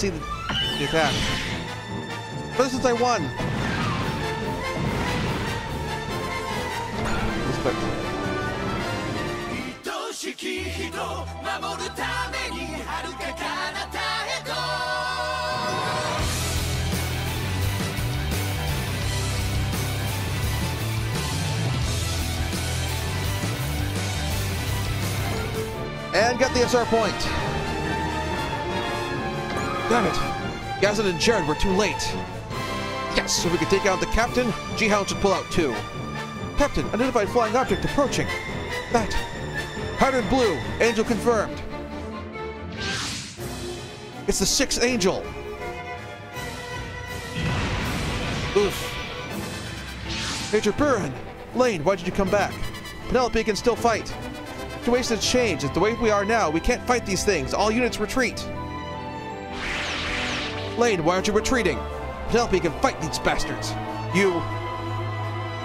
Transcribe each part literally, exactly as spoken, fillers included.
see the, the attack. But since I won. Respect. And got the S R point. Damn it. Gazan and Jared were too late. Yes, if we could take out the captain, G-Hound should pull out too. Captain, identified flying object approaching. That. Pattern blue. Angel confirmed. It's the Sixth Angel. Oof. Major Buren. Lane, why did you come back? Penelope can still fight. The situation has changed. It's the way we are now. We can't fight these things. All units retreat. Lane, why aren't you retreating? Penelope can fight these bastards. You.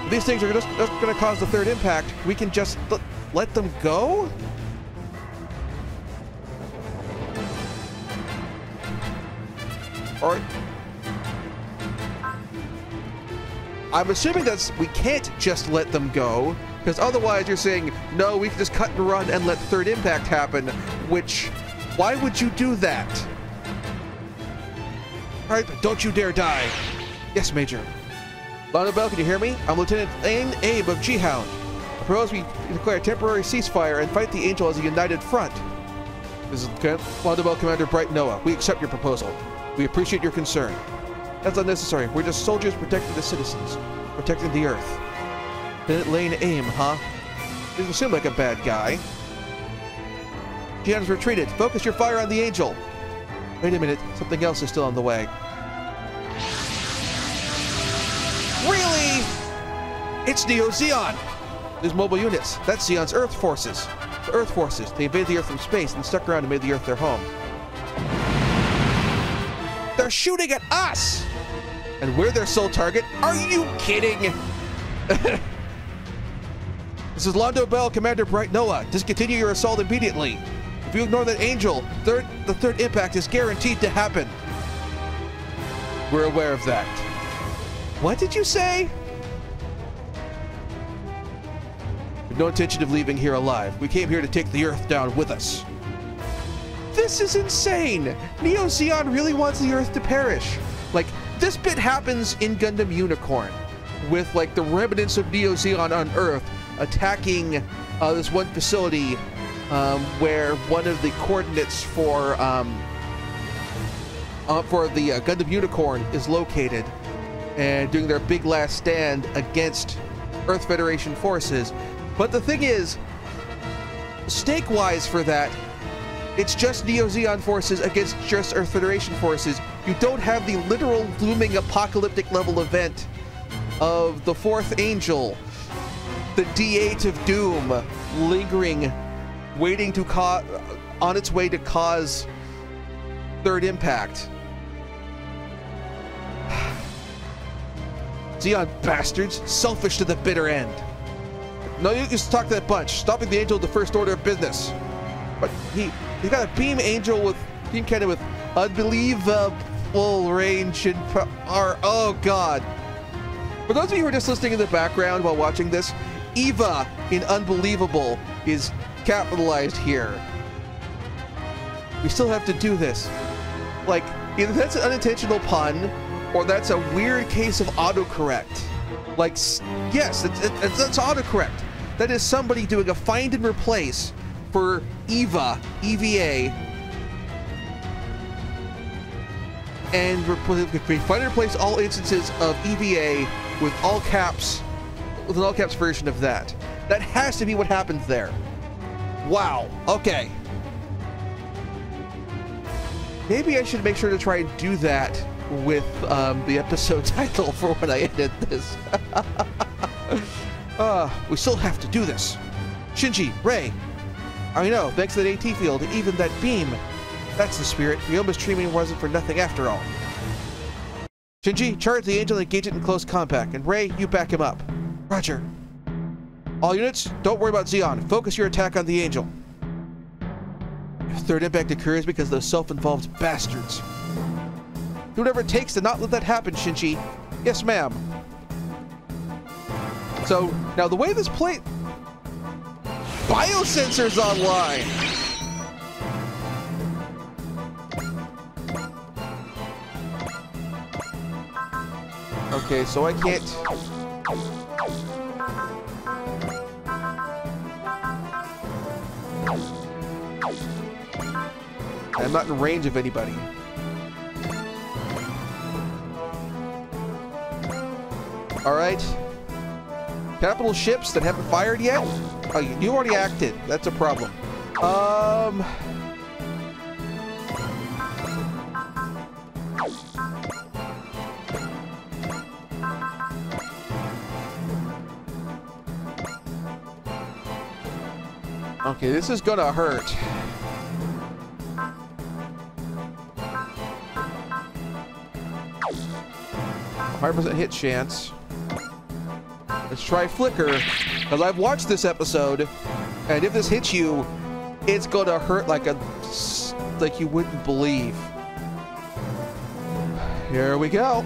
If these things are just, just going to cause the third impact. We can just l let them go? Or... I'm assuming that's... We can't just let them go. Because otherwise you're saying, no, we can just cut and run and let Third Impact happen, which, why would you do that? All right, but don't you dare die. Yes, Major. Londo Bell, can you hear me? I'm Lieutenant Lane Aime of G-Hound. I propose we declare a temporary ceasefire and fight the Angel as a united front. This is Londo Bell Commander Bright Noah. We accept your proposal. We appreciate your concern. That's unnecessary. We're just soldiers protecting the citizens, protecting the Earth. Lane Aime, huh? Doesn't seem like a bad guy. Gian's retreated. Focus your fire on the Angel. Wait a minute. Something else is still on the way. Really? It's Neo Zeon. There's mobile units. That's Zeon's Earth forces. The Earth forces. They invaded the Earth from space and stuck around and made the Earth their home. They're shooting at us! And we're their sole target? Are you kidding? This is Londo Bell, Commander Bright Noah. Discontinue your assault immediately. If you ignore that Angel, third, the third impact is guaranteed to happen. We're aware of that. What did you say? We've no intention of leaving here alive. We came here to take the Earth down with us. This is insane. Neo Zeon really wants the Earth to perish. Like, this bit happens in Gundam Unicorn, with like the remnants of Neo Zeon on Earth attacking uh, this one facility um, where one of the coordinates for um, uh, for the uh, Gundam Unicorn is located, and doing their big last stand against Earth Federation forces. But the thing is, stake-wise for that, it's just Neo Zeon forces against just Earth Federation forces. You don't have the literal looming apocalyptic level event of the Fourth Angel, the D eight of Doom, lingering, waiting to cause, on its way to cause Third Impact. Zeon bastards, selfish to the bitter end. No, you just talk to that bunch. Stopping the Angel, the first order of business. But he, he got a beam Angel with beam cannon with unbelievable range and power. Oh God. For those of you who are just listening in the background while watching this, EVA in Unbelievable is capitalized here. We still have to do this. Like, either that's an unintentional pun, or that's a weird case of autocorrect. Like, yes, it's, it's, it's autocorrect. That is somebody doing a find and replace for EVA, E V A, and we find and replace all instances of E V A with all caps, with an all caps version of that. That has to be what happened there. Wow, okay. Maybe I should make sure to try and do that with um, the episode title for when I edit this. uh, we still have to do this. Shinji, Ray. I know, thanks to that AT field, even that beam. That's the spirit. Ryoma's treatment wasn't for nothing after all. Shinji, charge the Angel and engage it in close combat. And Ray, you back him up. Roger. All units, don't worry about Zeon. Focus your attack on the Angel. Third Impact occurs because those self-involved bastards. Do whatever it takes to not let that happen, Shinji. Yes, ma'am. So, now the way this plate... Biosensors online! Okay, so I can't... I'm not in range of anybody. Alright. Capital ships that haven't fired yet? Oh, you already acted. That's a problem. Um... Okay, this is gonna hurt. one hundred percent hit chance. Let's try Flicker, because I've watched this episode, and if this hits you, it's gonna hurt like a... like you wouldn't believe. Here we go.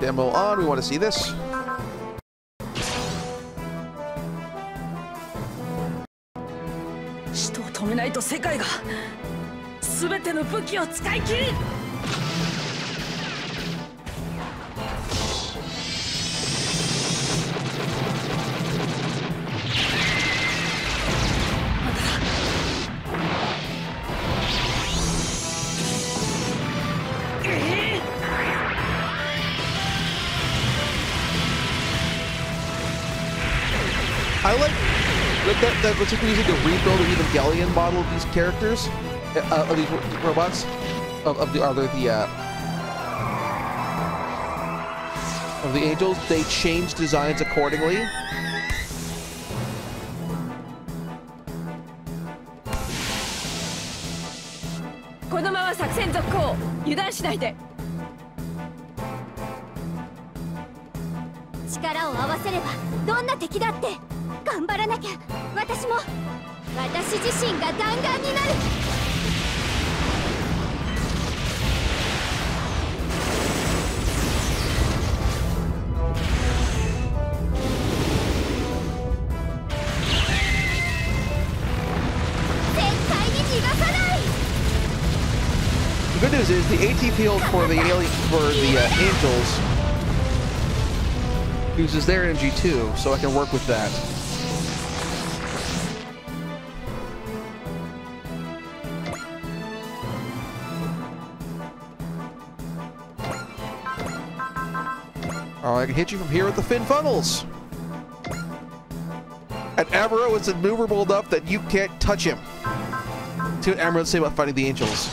Demo on, we want to see this. I like, like that, that looks like we're using the rebuild or Evangelion model of these characters, uh, of these robots, of, of the other, the, uh, of the angels. They change designs accordingly. The good news is the AT field for the alien, for the uh, angels uses their energy too, so I can work with that. Oh, I can hit you from here with the fin funnels. And Avaro is innumerable enough that you can't touch him. See what Avaro would say about fighting the angels.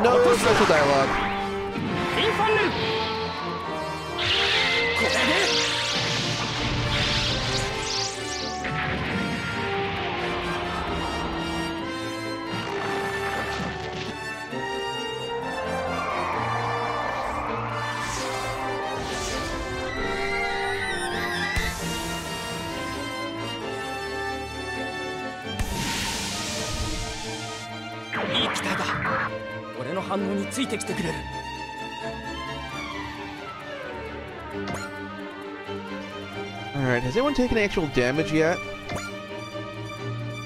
No special dialogue. Alright, has anyone taken actual damage yet?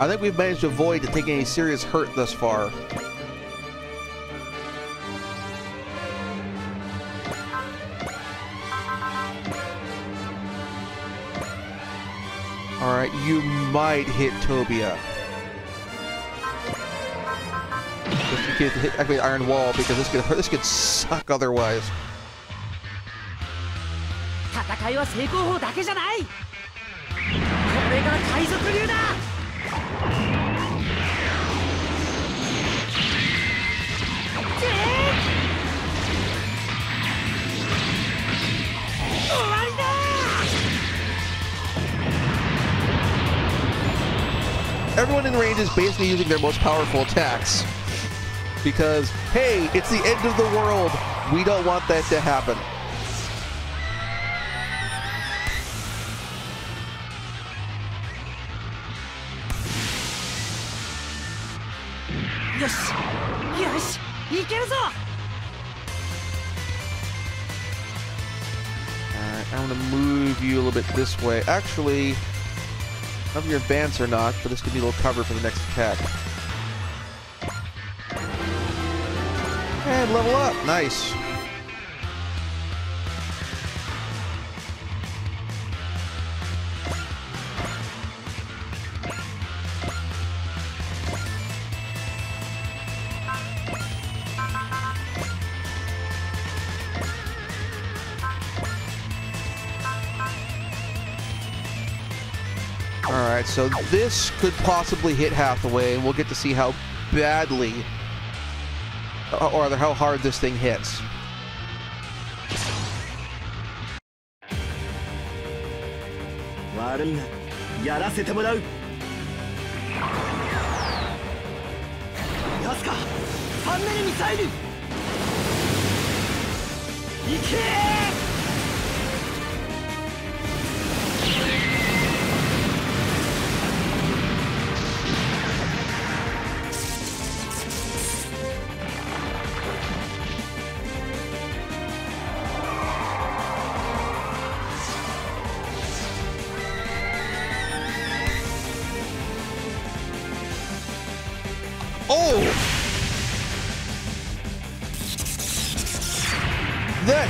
I think we've managed to avoid taking any serious hurt thus far. Alright, you might hit Tobia. To hit, activate Iron Wall, because this could, this could suck otherwise. Everyone in range is basically using their most powerful attacks. Because, hey, it's the end of the world. We don't want that to happen. Yes. Yes. Alright, I'm gonna move you a little bit this way. Actually, I don't know if your advance or not, but this could be a little cover for the next attack. And level up, nice. So this could possibly hit Hathaway, and we'll get to see how badly, or how hard this thing hits.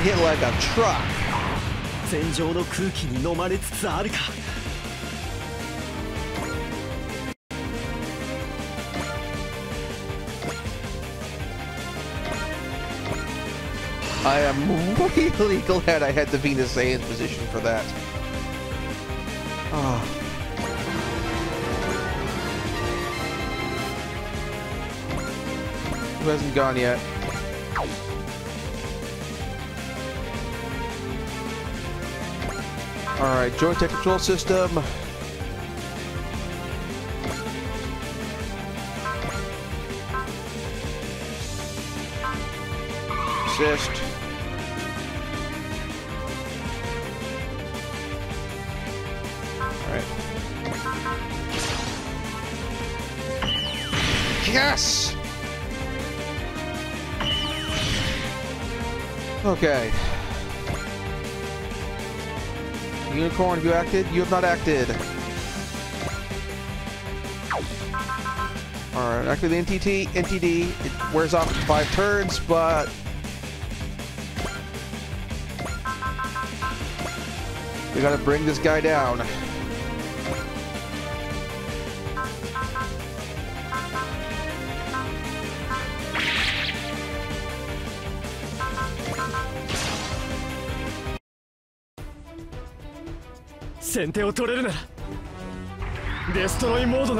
Hit like a truck. I am really glad I had the Venus A in position for that. Oh. Who hasn't gone yet? Alright, Joint Tech Control System. Assist. Alright. Yes! Okay. Unicorn, have you acted? You have not acted. Alright, active the N T D. N T D. It wears off in five turns, but... we gotta bring this guy down. Destroy mode.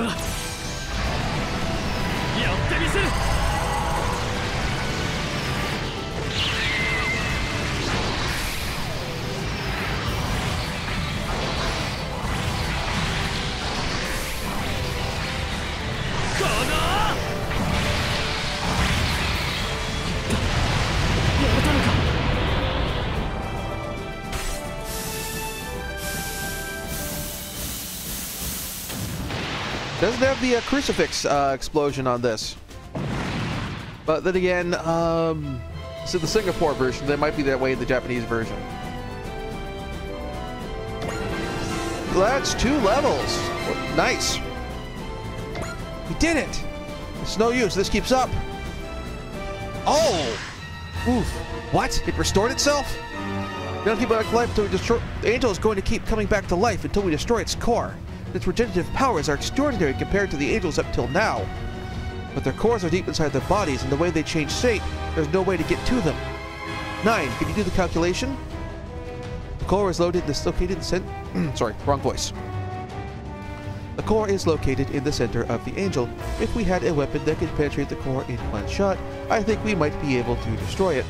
Doesn't have the uh, crucifix uh, explosion on this, but then again, um, so the Singapore version, they might be that way in the Japanese version. That's two levels. Nice. We did it. It's no use. This keeps up. Oh. Oof. What? It restored itself. We don't keep it back to life until we destroy. The angel is going to keep coming back to life until we destroy its core. Its regenerative powers are extraordinary compared to the angels up till now. But their cores are deep inside their bodies, and the way they change state, there's no way to get to them. Nine, can you do the calculation? The core is loaded, dislocated, and sent. Sorry, wrong voice. The core is located in the center of the angel. If we had a weapon that could penetrate the core in one shot, I think we might be able to destroy it.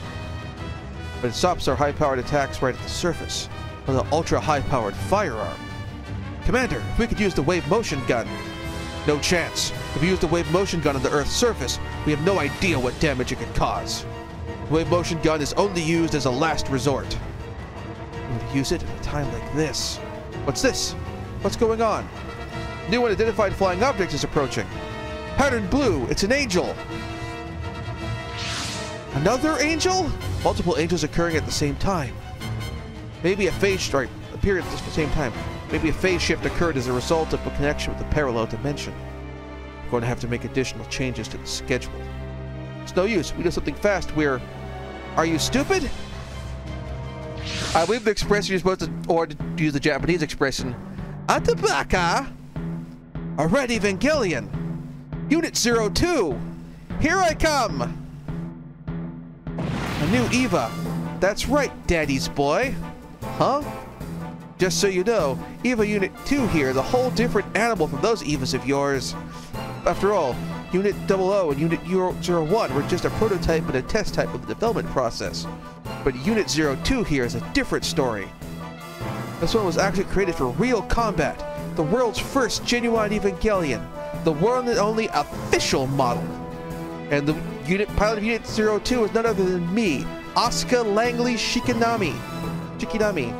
But it stops our high-powered attacks right at the surface, with an ultra-high-powered firearm. Commander, if we could use the Wave Motion Gun. No chance. If we use the Wave Motion Gun on the Earth's surface, we have no idea what damage it could cause. The Wave Motion Gun is only used as a last resort. We would use it at a time like this. What's this? What's going on? New unidentified flying object is approaching. Pattern blue. It's an angel. Another angel? Multiple angels occurring at the same time. Maybe a phase strike appeared at the same time. Maybe a phase shift occurred as a result of a connection with the parallel dimension. We're going to have to make additional changes to the schedule. It's no use. We do something fast. We're... Are you stupid? I believe the expression you're supposed to... Or to use the Japanese expression. Atabaka! Alright, Evangelion! Unit zero two! Here I come! A new EVA. That's right, Daddy's boy. Huh? Just so you know, EVA Unit two here is a whole different animal from those EVAs of yours. After all, Unit double O and Unit zero one were just a prototype and a test type of the development process. But Unit zero two here is a different story. This one was actually created for real combat. The world's first genuine Evangelion. The one and only official model. And the unit pilot of Unit zero two is none other than me, Asuka Langley Shikinami. Shikinami.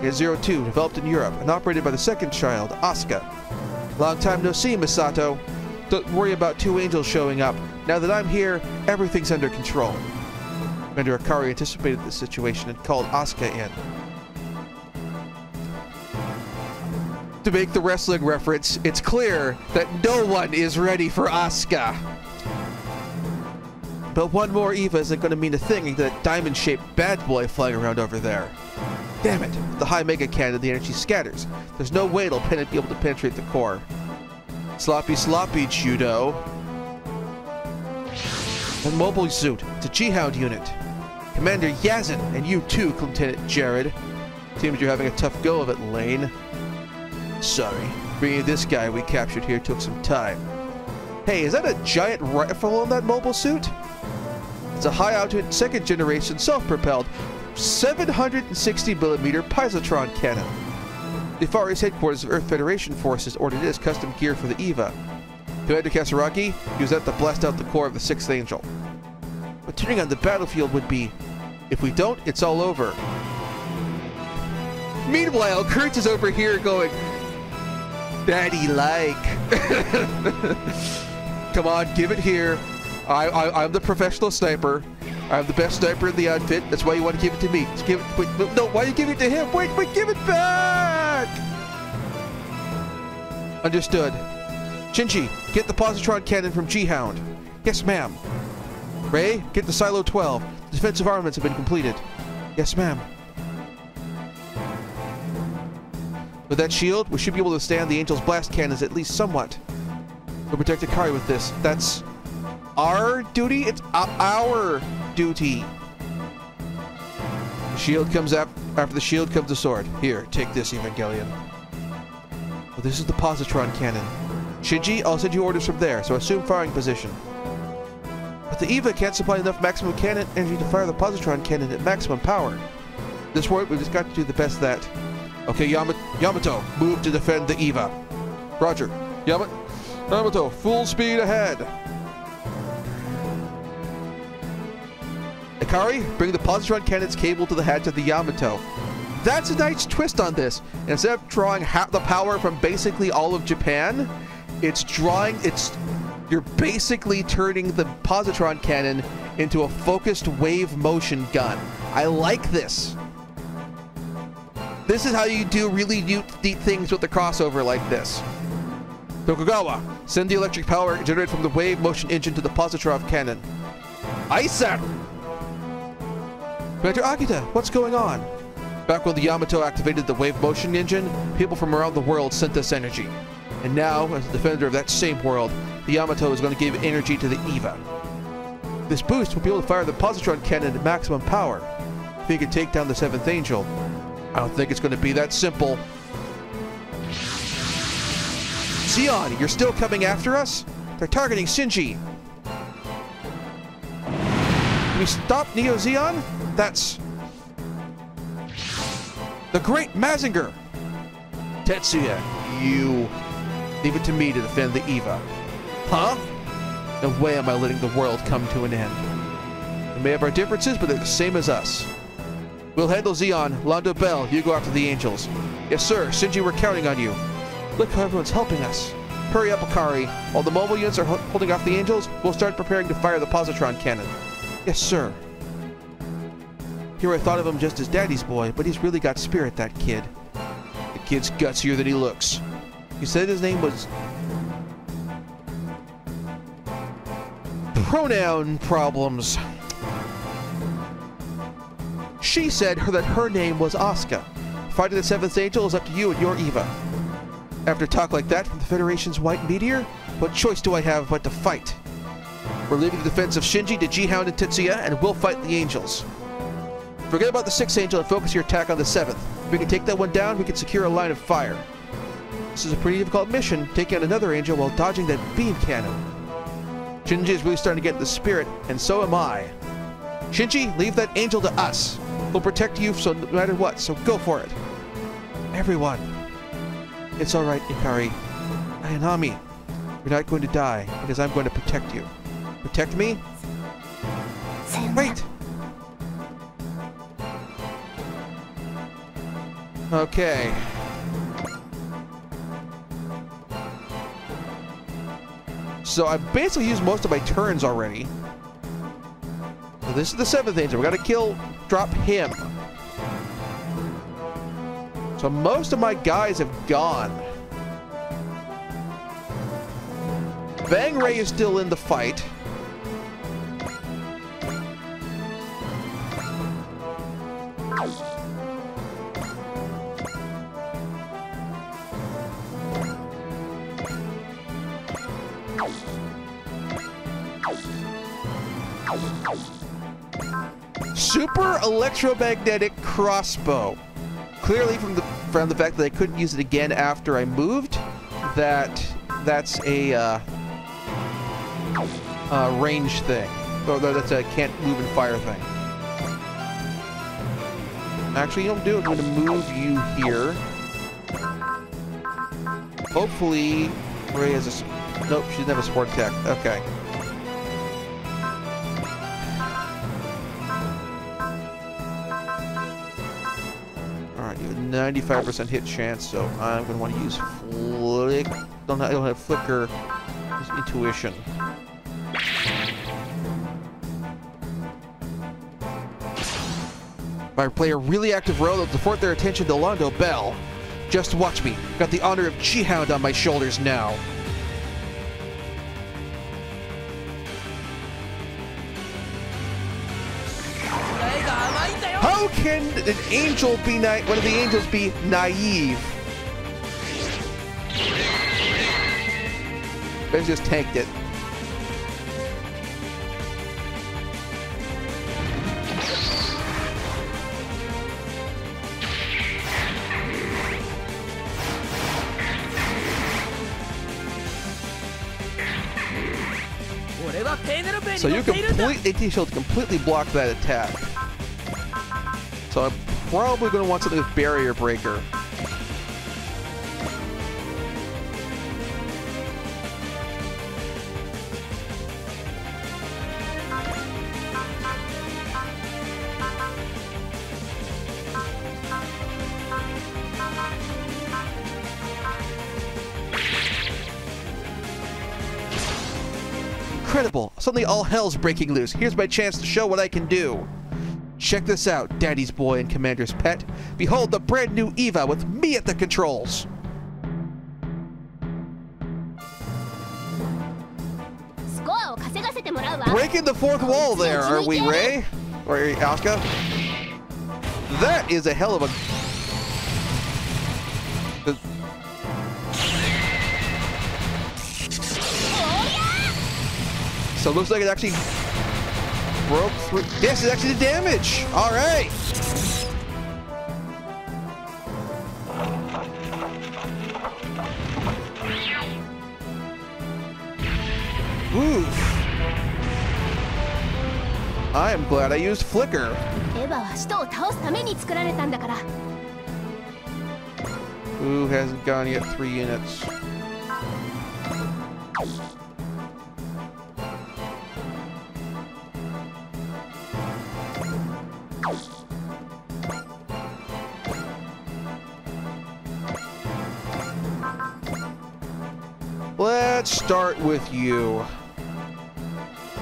Unit zero two, developed in Europe and operated by the second child, Asuka. Long time no see, Masato. Don't worry about two angels showing up. Now that I'm here, everything's under control. Commander Akari anticipated this situation and called Asuka in. To make the wrestling reference, it's clear that no one is ready for Asuka. But one more EVA isn't going to mean a thing to that diamond-shaped bad boy flying around over there. Damn it! The high mega cannon, the energy scatters. There's no way it'll pen- be able to penetrate the core. Sloppy, sloppy judo. The mobile suit, the G-Hound unit. Commander Yazan, and you too, Lieutenant Jared. Seems you're having a tough go of it, Lane. Sorry, bringing this guy we captured here took some time. Hey, is that a giant rifle on that mobile suit? It's a high-altitude second-generation self-propelled seven hundred sixty millimeter Positron Cannon. The Far East headquarters of Earth Federation forces ordered it as custom gear for the EVA. Commander Kasaragi used that to blast out the core of the Sixth Angel. Returning on the battlefield would be, if we don't, it's all over. Meanwhile, Kurtz is over here going, Daddy like. Come on, give it here. I, I, I'm the professional sniper. I'm the best sniper in the outfit. That's why you want to give it to me. Just give it. Wait, no, why you give it to him? Wait, wait, give it back. Understood. Shinji, get the positron cannon from G-Hound. Yes, ma'am. Ray, get the silo twelve. The defensive armaments have been completed. Yes, ma'am. With that shield, we should be able to stand the Angel's blast cannons at least somewhat. We'll protect Akari with this. That's our duty? It's our duty. The shield comes up. After the shield comes the sword. Here, take this, Evangelion. Well, this is the positron cannon. Shinji, I'll send you orders from there, so assume firing position. But the EVA can't supply enough maximum cannon energy to fire the positron cannon at maximum power. This work, we've just got to do the best that. Okay, Yama Yamato, move to defend the EVA. Roger. Yama Yamato, full speed ahead. Akari, bring the positron cannon's cable to the hatch of the Yamato. That's a nice twist on this. Instead of drawing half the power from basically all of Japan, it's drawing, it's, you're basically turning the positron cannon into a focused wave motion gun. I like this. This is how you do really neat things with the crossover like this. Tokugawa, send the electric power generated from the wave motion engine to the positron cannon. Aisa! Commander Akita, what's going on? Back when the Yamato activated the wave motion engine, people from around the world sent this energy. And now, as a defender of that same world, the Yamato is going to give energy to the EVA. This boost will be able to fire the positron cannon at maximum power. If he can take down the Seventh Angel, I don't think it's going to be that simple. Zeon, you're still coming after us? They're targeting Shinji. Can we stop Neo Zeon? That's... The Great Mazinger! Tetsuya, you... Leave it to me to defend the EVA. Huh? No way am I letting the world come to an end. We may have our differences, but they're the same as us. We'll handle Zeon. Londo Bell, you go after the Angels. Yes, sir. Shinji, we're counting on you. Look how everyone's helping us. Hurry up, Akari. While the mobile units are holding off the Angels, we'll start preparing to fire the positron cannon. Yes, sir. Here I thought of him just as Daddy's boy, but he's really got spirit, that kid. The kid's gutsier than he looks. You said his name was... pronoun problems. She said her, that her name was Asuka. Fighting the Seventh Angel is up to you and your EVA. After talk like that from the Federation's White Meteor, what choice do I have but to fight? We're leaving the defense of Shinji to G-Hound and Tetsuya, and we'll fight the Angels. Forget about the Sixth Angel and focus your attack on the Seventh. If we can take that one down, we can secure a line of fire. This is a pretty difficult mission, taking out another Angel while dodging that beam cannon. Shinji is really starting to get the spirit, and so am I. Shinji, leave that Angel to us. We'll protect you so no matter what, so go for it. Everyone. It's all right, Ikari. Ayanami, you're not going to die, because I'm going to protect you. Protect me? Wait! Okay. So I basically used most of my turns already. So this is the Seventh Angel. We gotta kill, drop him. So most of my guys have gone. Bang Ray is still in the fight. Super electromagnetic crossbow. Clearly from the from the fact that I couldn't use it again after I moved, that that's a uh, uh, range thing, or that's a can't move and fire thing. Actually, you don't do it. I'm going to move you here. Hopefully, Ray has a nope. She doesn't have a support attack. Okay. ninety-five percent hit chance, so I'm going to want to use flick. Don't have, don't have flicker. Use intuition. If I play a really active role, they'll divert their attention to Londo Bell. Just watch me. Got the honor of G-Hound on my shoulders now. Can an angel be naive? One of the angels be naive? They just tanked it. So you completely, A T shield completely block that attack. So I'm probably going to want something with Barrier Breaker. Incredible! Suddenly all hell's breaking loose. Here's my chance to show what I can do. Check this out, Daddy's boy and Commander's pet. Behold the brand new EVA with me at the controls. Breaking the fourth wall there, are we, Ray? Or Asuka? That is a hell of a... So it looks like it actually... broke through. Yes, it actually did damage. All right. Oof. I am glad I used Flicker. Who hasn't gone yet? Three units. Let's start with you.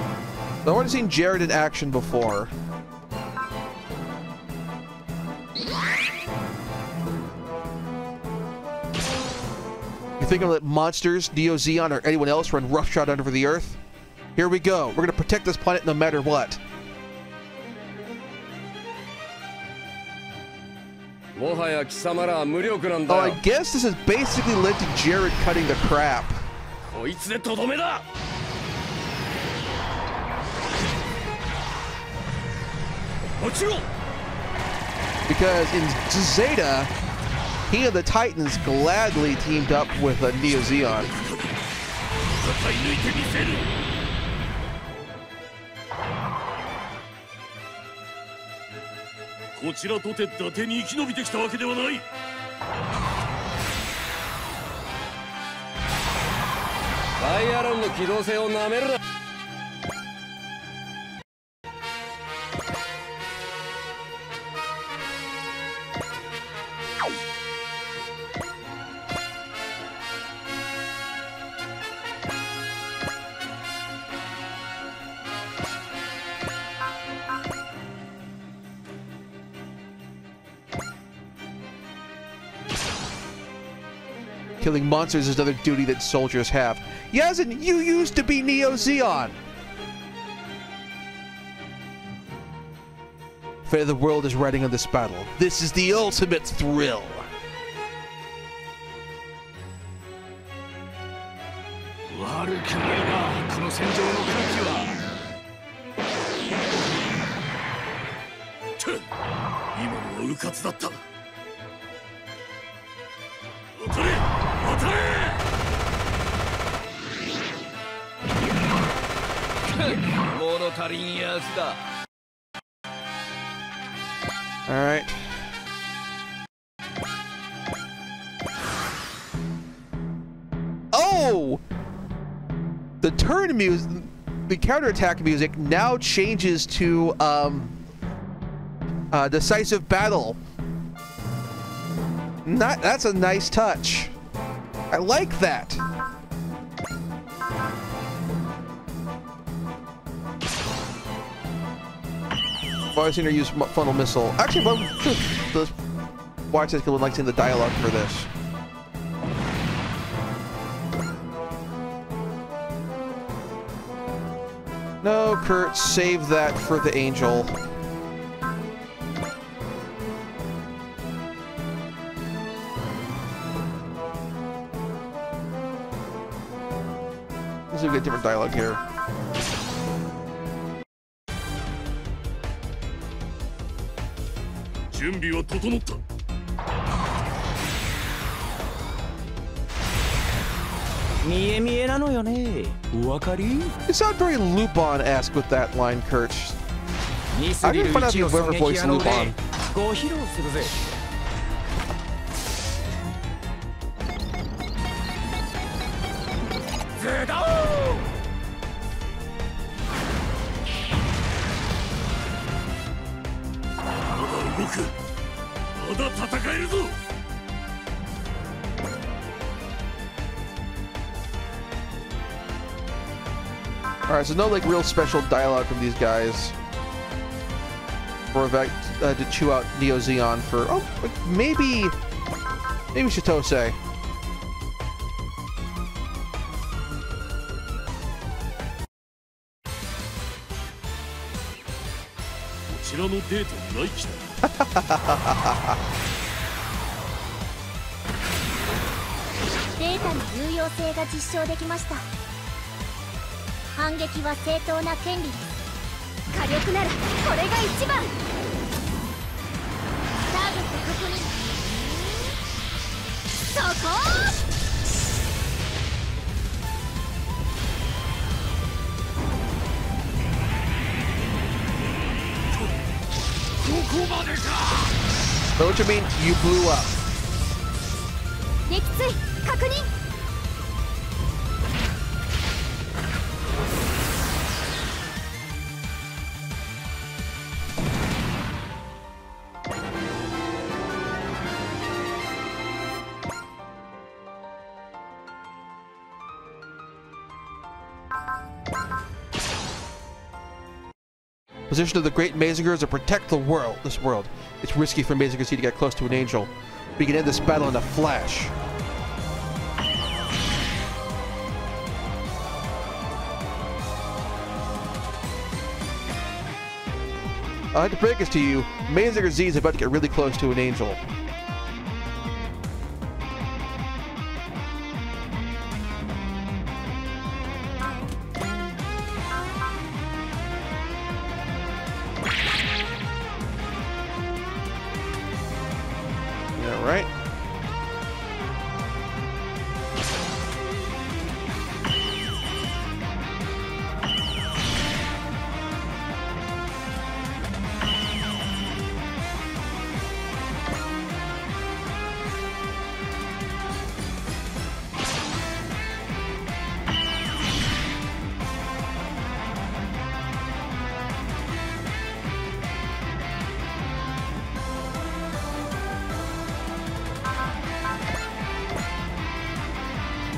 I've already seen Jared in action before. You think I'm gonna let monsters, Neo Zeon, or anyone else run roughshod under the earth? Here we go. We're gonna protect this planet no matter what. Oh, I guess this has basically led to Jared cutting the crap. Because in Zeta, he and the Titans gladly teamed up with a Neo Zeon. Killing monsters is another duty that soldiers have. Yazan, you used to be Neo Zeon! Fate of the world is riding on this battle. This is the ultimate thrill! Alright. Oh! The turn music, the counterattack music now changes to um, uh, decisive battle. Not, that's a nice touch. I like that. I've seen her use funnel missile. Actually, the watch this would like to see the dialogue for this. No, Kurt, save that for the Angel. Let's see if we get different dialogue here. You sound very Lupin-esque with that line, Kurt. I didn't find out if you've ever voiced Lupin. Alright, so no like real special dialogue from these guys. Or back uh, to chew out Neo Zeon for oh maybe maybe Shitose. Know what you mean? You blew up. Position of the great Mazinger is to protect the world, this world. It's risky for Mazinger C to get close to an angel. We can end this battle in a flash. I have to break this to you. Mazinger Z is about to get really close to an angel.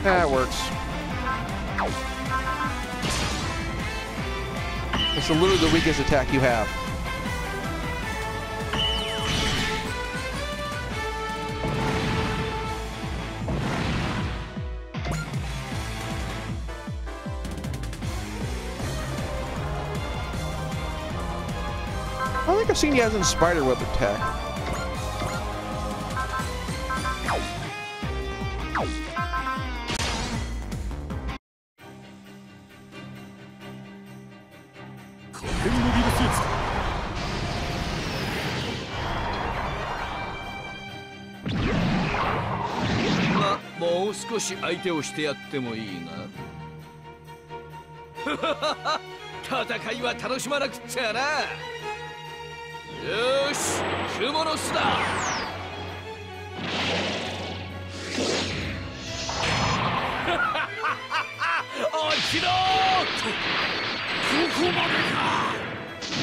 That works. It's literally the weakest attack you have. I think I've seen Yazan's spider web attack.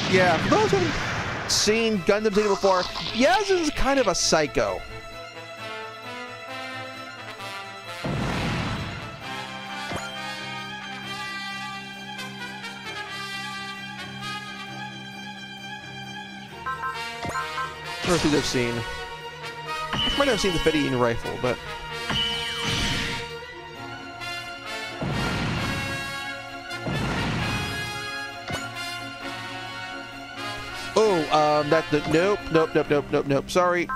Yeah, for those who haven't seen Gundam Z before, Yazan is kind of a psycho. I don't know if they've seen. I might not have seen the Fedayeen rifle, but. Oh, um, that the nope, nope, nope, nope, nope, nope. Sorry.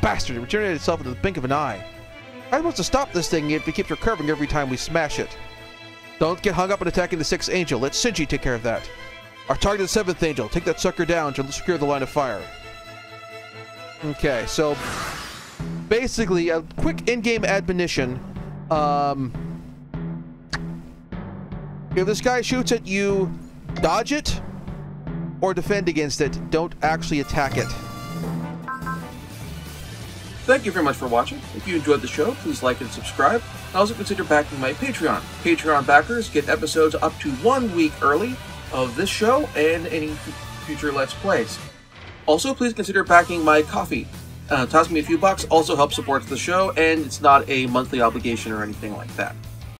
Bastard, it regenerated itself into the blink of an eye. I'm supposed to stop this thing if it keeps recurving every time we smash it. Don't get hung up on attacking the Sixth Angel. Let Shinji take care of that. Our target is the Seventh Angel. Take that sucker down to secure the line of fire. Okay, so basically a quick in-game admonition. Um, if this guy shoots at you, dodge it or defend against it. Don't actually attack it. Thank you very much for watching. If you enjoyed the show, please like and subscribe. And also consider backing my Patreon. Patreon backers get episodes up to one week early of this show and any future Let's Plays. Also, please consider backing my coffee. Uh, toss me a few bucks also helps support the show, and it's not a monthly obligation or anything like that.